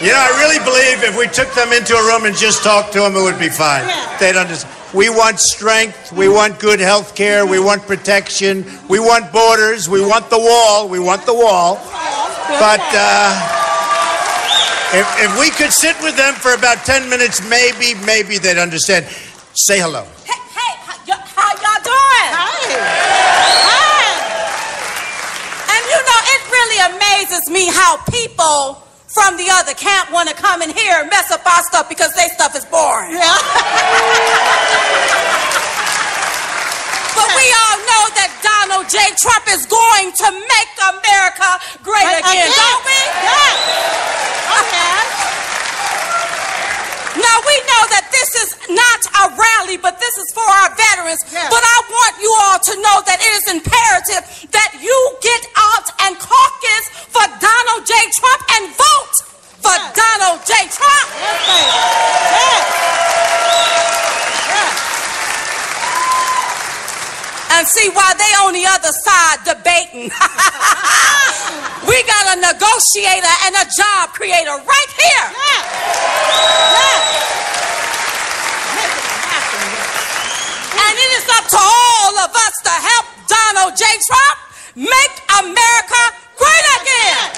You know, I really believe if we took them into a room and just talked to them, it would be fine. Yeah. They'd understand. We want strength. We want good health care. We want protection. We want borders. We want the wall. We want the wall. But if we could sit with them for about 10 minutes, maybe they'd understand. Say hello. Hey, how y'all doing? Hi. And you know, it really amazes me how people from the other camp want to come in here and mess up our stuff because their stuff is boring. Yeah. But we all know that Donald J. Trump is going to make America great again, don't we? Yes. Okay. Now, we know that this is not a rally, but this is for our veterans. Yes. But I want you all to know that it is imperative that you get out and caucus for Donald J. Trump and vote for Donald J. Trump. Yes, yes. Yes. And see, while they on the other side debating, we got a negotiator and a job creator right here. Yes. Yes. And it is up to all of us to help Donald J. Trump make America great again.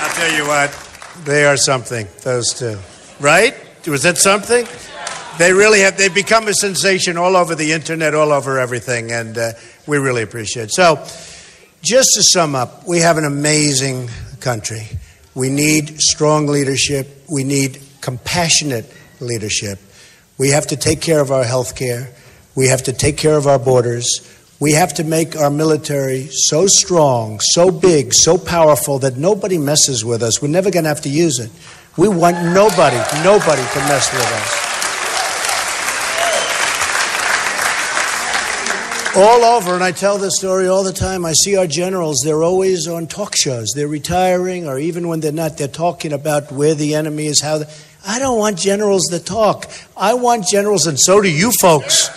I'll tell you what, they are something, those two. Right? Was that something? They really have. They've become a sensation all over the internet, all over everything, and we really appreciate it. So, just to sum up, we have an amazing country. We need strong leadership. We need compassionate leadership. We have to take care of our health care. We have to take care of our borders. We have to make our military so strong, so big, so powerful that nobody messes with us. We're never going to have to use it. We want nobody to mess with us. All over, and I tell this story all the time, I see our generals, they're always on talk shows. They're retiring, or even when they're not, they're talking about where the enemy is, how... I don't want generals that talk. I want generals, and so do you folks.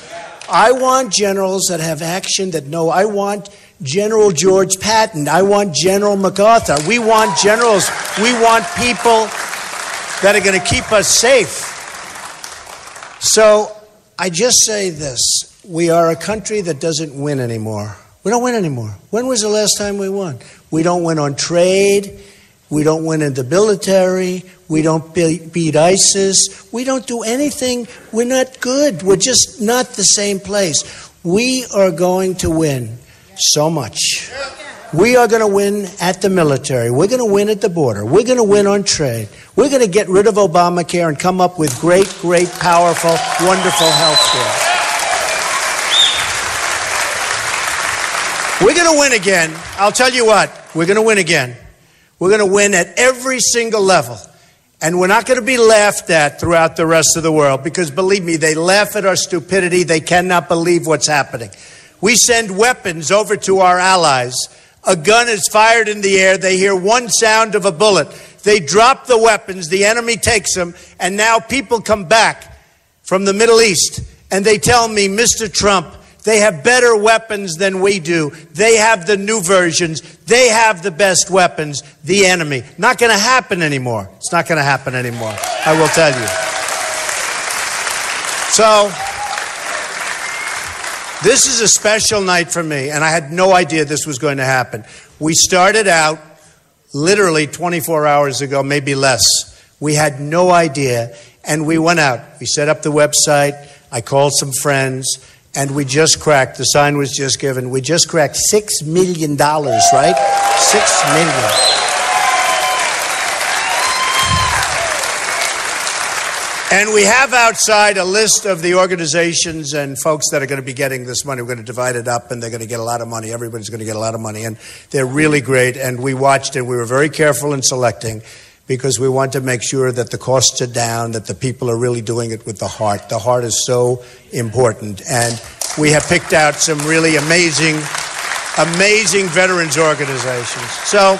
I want generals that have action, that know. I want General George Patton. I want General MacArthur. We want generals. We want people that are going to keep us safe. So I just say this. We are a country that doesn't win anymore. We don't win anymore. When was the last time we won? We don't win on trade. We don't win in the military. We don't beat ISIS. We don't do anything. We're not good. We're just not the same place. We are going to win so much. We are going to win at the military. We're going to win at the border. We're going to win on trade. We're going to get rid of Obamacare and come up with great, powerful, wonderful health care. We're going to win again. I'll tell you what. We're going to win again. We're going to win at every single level. And we're not going to be laughed at throughout the rest of the world because, believe me, they laugh at our stupidity. They cannot believe what's happening. We send weapons over to our allies. A gun is fired in the air. They hear one sound of a bullet. They drop the weapons. The enemy takes them. And now people come back from the Middle East and they tell me, Mr. Trump, they have better weapons than we do. They have the new versions. They have the best weapons. The enemy. Not going to happen anymore. It's not going to happen anymore. I will tell you. So, this is a special night for me, and I had no idea this was going to happen. We started out literally 24 hours ago, maybe less. We had no idea, and we went out. We set up the website. I called some friends. And we just cracked, the sign was just given, we just cracked $6 million, right? $6 million. And we have outside a list of the organizations and folks that are going to be getting this money. We're going to divide it up, and they're going to get a lot of money. Everybody's going to get a lot of money. And they're really great. And we watched it. We were very careful in selecting, because we want to make sure that the costs are down, that the people are really doing it with the heart. The heart is so important. And we have picked out some really amazing veterans organizations. So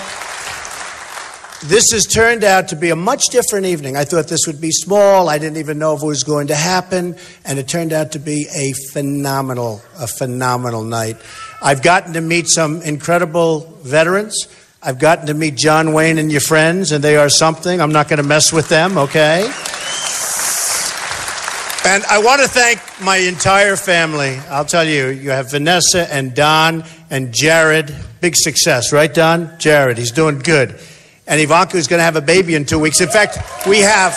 This has turned out to be a much different evening. I thought this would be small. I didn't even know if it was going to happen. And it turned out to be a phenomenal night. I've gotten to meet some incredible veterans. I've gotten to meet John Wayne and your friends, and they are something. I'm not going to mess with them, okay? And I want to thank my entire family. I'll tell you, you have Vanessa and Don and Jared. Big success, right, Don? Jared, he's doing good. And Ivanka is going to have a baby in 2 weeks. In fact, we have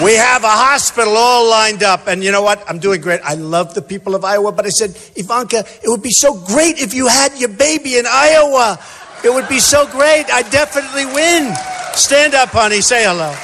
a hospital all lined up. And you know what? I'm doing great. I love the people of Iowa. But I said, Ivanka, it would be so great if you had your baby in Iowa. It would be so great. I definitely win. Stand up, honey. Say hello.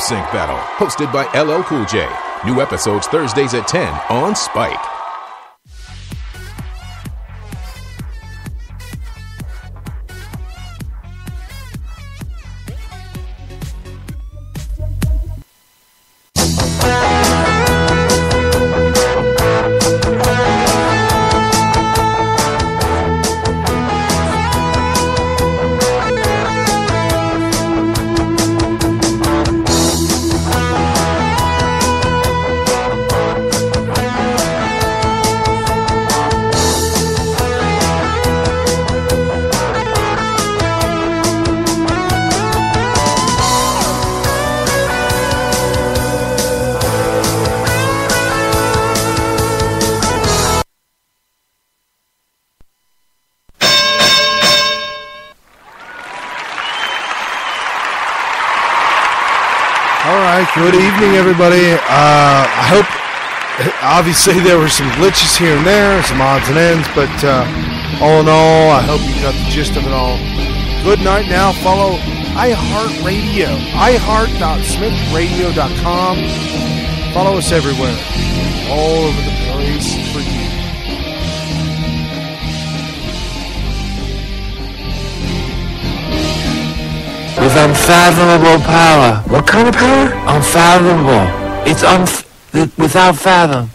Sync Battle, hosted by LL Cool J. New episodes Thursdays at 10 on Spike. Good evening, everybody. I hope, obviously, there were some glitches here and there, some odds and ends, but all in all, I hope you got the gist of it all. Good night now. Follow iHeartRadio, iHeart.SmithRadio.com. Follow us everywhere, all over the place for you. With unfathomable power. What kind of power? Unfathomable. It's without fathom.